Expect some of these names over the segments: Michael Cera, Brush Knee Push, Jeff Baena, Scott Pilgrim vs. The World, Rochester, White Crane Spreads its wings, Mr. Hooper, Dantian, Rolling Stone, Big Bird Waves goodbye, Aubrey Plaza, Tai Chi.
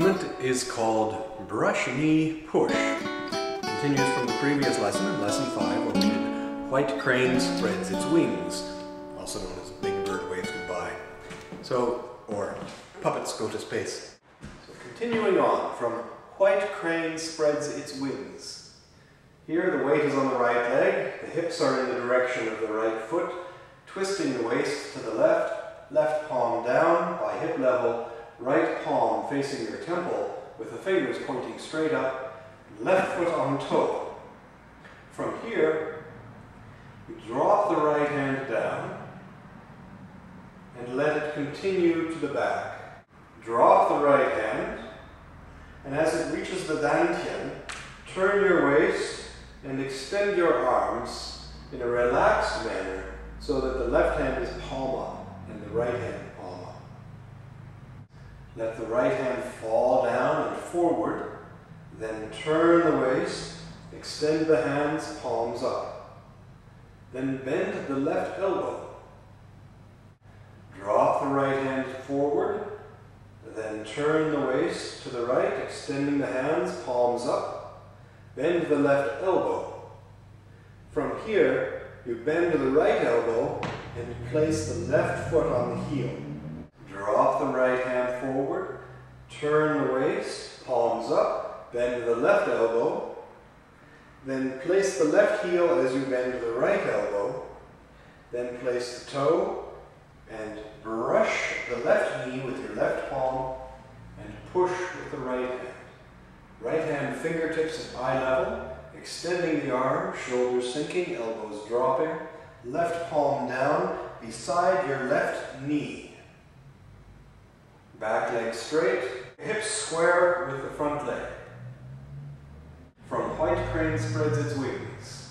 movement is called Brush Knee Push. It continues from the previous lesson, lesson 5, where we did White Crane Spreads its Wings, also known as Big Bird Waves Goodbye. So, or Puppets Go to Space. So continuing on from White Crane Spreads its Wings. Here the weight is on the right leg, the hips are in the direction of the right foot, twisting the waist to the left, left palm down by hip level, right palm facing your temple with the fingers pointing straight up, left foot on toe. From here, you drop the right hand down and let it continue to the back. Drop the right hand, and as it reaches the Dantian, turn your waist and extend your arms in a relaxed manner so that the left hand is palm up and the right hand palm up. Let the right hand fall down and forward, then turn the waist, extend the hands, palms up. Then bend the left elbow. Drop the right hand forward, then turn the waist to the right, extending the hands, palms up. Bend the left elbow. From here, you bend the right elbow and place the left foot on the heel. Drop the right hand forward, turn the waist, palms up, bend the left elbow, then place the left heel as you bend the right elbow, then place the toe and brush the left knee with your left palm and push with the right hand. Right hand fingertips at eye level, extending the arm, shoulders sinking, elbows dropping, left palm down beside your left knee. Back leg straight, hips square with the front leg. From White Crane Spreads its Wings.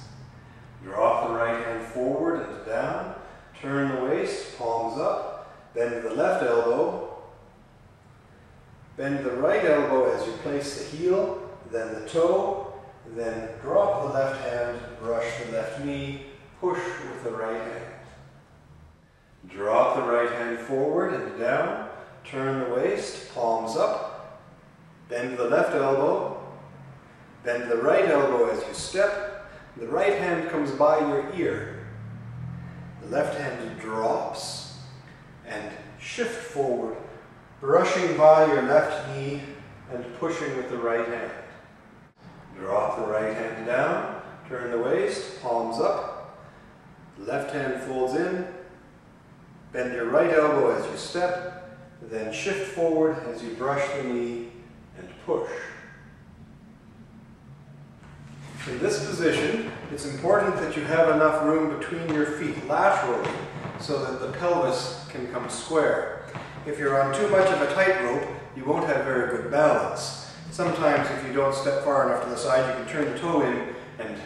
Drop the right hand forward and down, turn the waist, palms up, bend the left elbow, bend the right elbow as you place the heel, then the toe, then drop the left hand, brush the left knee, push with the right hand. Drop the right hand forward and down, turn the waist, palms up, bend the left elbow, bend the right elbow as you step, the right hand comes by your ear, the left hand drops, and shift forward, brushing by your left knee and pushing with the right hand. Drop the right hand down, turn the waist, palms up, left hand folds in, bend your right elbow as you step, then shift forward as you brush the knee and push. In this position, it's important that you have enough room between your feet laterally so that the pelvis can come square. If you're on too much of a tightrope, you won't have very good balance. Sometimes if you don't step far enough to the side, you can turn the toe in and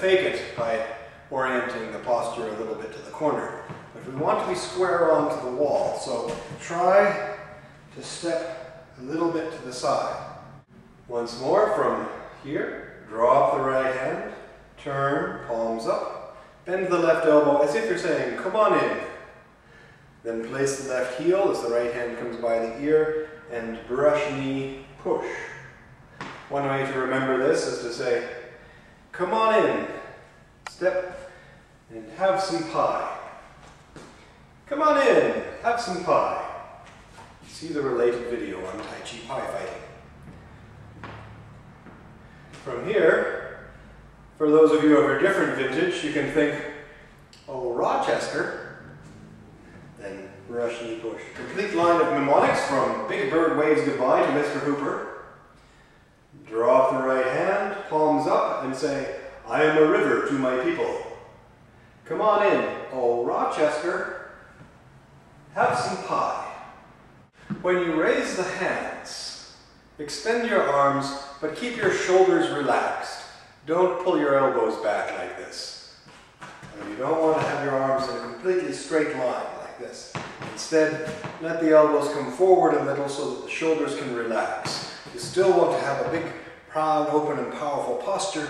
fake it by orienting the posture a little bit to the corner. But we want to be square onto the wall, so try to step a little bit to the side. Once more from here, drop the right hand, turn, palms up, bend the left elbow as if you're saying, come on in. Then place the left heel as the right hand comes by the ear and brush knee, push. One way to remember this is to say, come on in, step and have some pie. Come on in, have some pie. See the related video on Tai Chi pie fighting. From here, for those of you of a different vintage, you can think, oh, Rochester, then brush knee push. Complete line of mnemonics from Big Bird Waves Goodbye to Mr. Hooper. Drop the right hand, palms up, and say, I am a river to my people. Come on in, oh, Rochester. Have some pie. When you raise the hands, extend your arms, but keep your shoulders relaxed. Don't pull your elbows back like this. And you don't want to have your arms in a completely straight line like this. Instead, let the elbows come forward a little so that the shoulders can relax. You still want to have a big, proud, open, and powerful posture,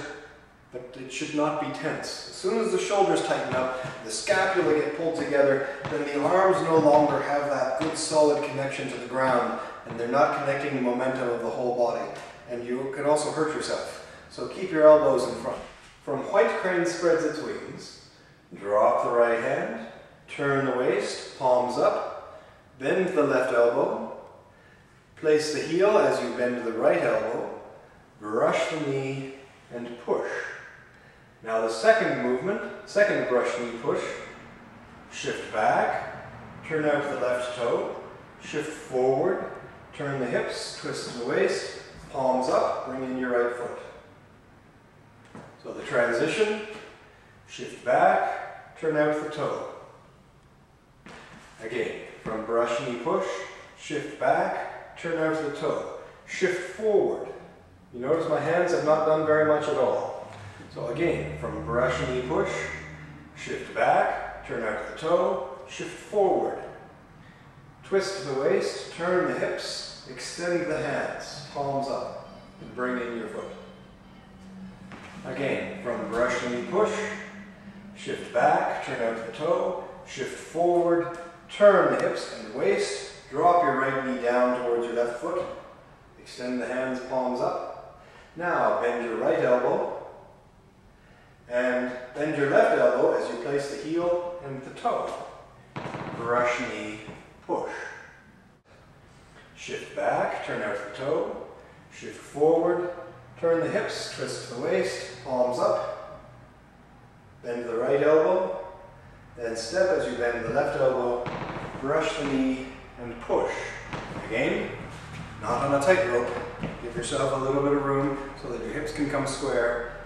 but it should not be tense. As soon as the shoulders tighten up, the scapula get pulled together, then the arms no longer have that good solid connection to the ground and they're not connecting the momentum of the whole body, and you can also hurt yourself. So keep your elbows in front. From White Crane Spreads its Wings, drop the right hand, turn the waist, palms up, bend the left elbow, place the heel as you bend the right elbow, brush the knee, and push. Now the second movement, second brush knee push, shift back, turn out the left toe, shift forward, turn the hips, twist the waist, palms up, bring in your right foot. So the transition, shift back, turn out the toe. Again, from brush knee push, shift back, turn out the toe, shift forward. You notice my hands have not done very much at all. So again, from brush knee push, shift back, turn out the toe, shift forward. Twist the waist, turn the hips, extend the hands, palms up, and bring in your foot. Again, from brush knee push, shift back, turn out the toe, shift forward, turn the hips and waist, drop your right knee down towards your left foot, extend the hands, palms up. Now bend your right elbow, and bend your left elbow as you place the heel and the toe. Brush knee push. Shift back, turn out the toe, shift forward, turn the hips, twist the waist, palms up, bend the right elbow, then step as you bend the left elbow, brush the knee, and push. Again, not on a tightrope. Give yourself a little bit of room so that your hips can come square,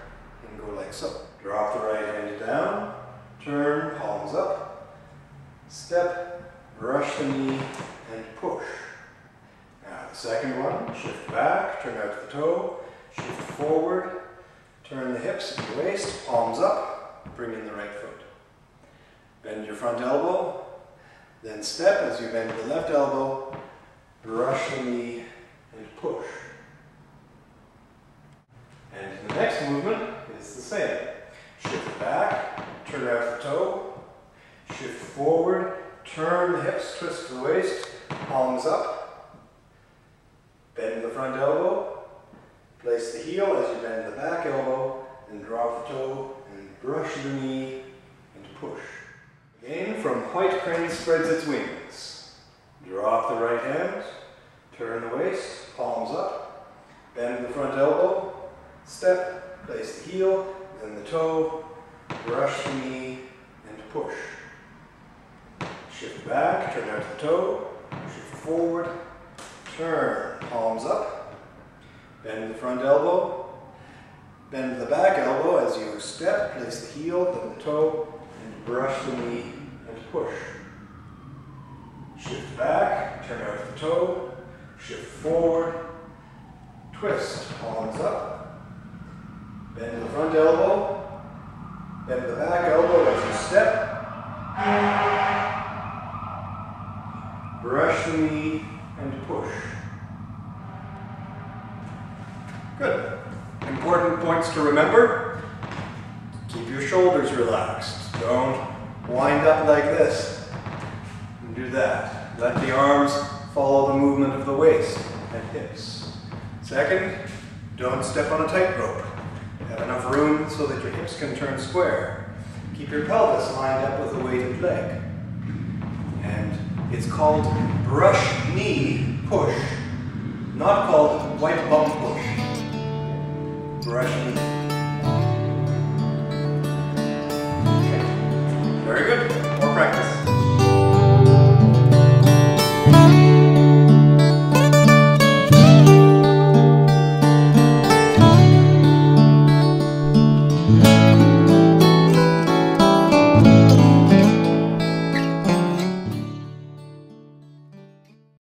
and go like so. Drop the right hand down, turn, palms up, step, brush the knee, and push. Now the second one, shift back, turn out the toe, shift forward, turn the hips and the waist, palms up, bring in the right foot. Bend your front elbow, then step as you bend the left elbow, brush the knee, and push. And the next movement is the same. Shift back, turn out the toe, shift forward, turn the hips, twist the waist, palms up, bend the front elbow, place the heel as you bend the back elbow, and drop the toe, and brush the knee, and push. Again, from White Crane Spreads its Wings. Drop the right hand, turn the waist, palms up, bend the front elbow, step, place the heel, then the toe, brush the knee, and push. Shift back, turn out the toe, shift forward, turn, palms up, bend the front elbow, bend the back elbow as you step, place the heel, then the toe, and brush the knee, and push. Shift back, turn out the toe, shift forward, twist, palms up, bend the front elbow, bend the back elbow as you step, brush the knee, and push. Good. Important points to remember. Keep your shoulders relaxed. Don't wind up like this. And do that. Let the arms follow the movement of the waist and hips. Second, don't step on a tightrope. Have enough room so that your hips can turn square. Keep your pelvis lined up with the weighted leg. And it's called brush knee push, not called white bump push. Brush knee.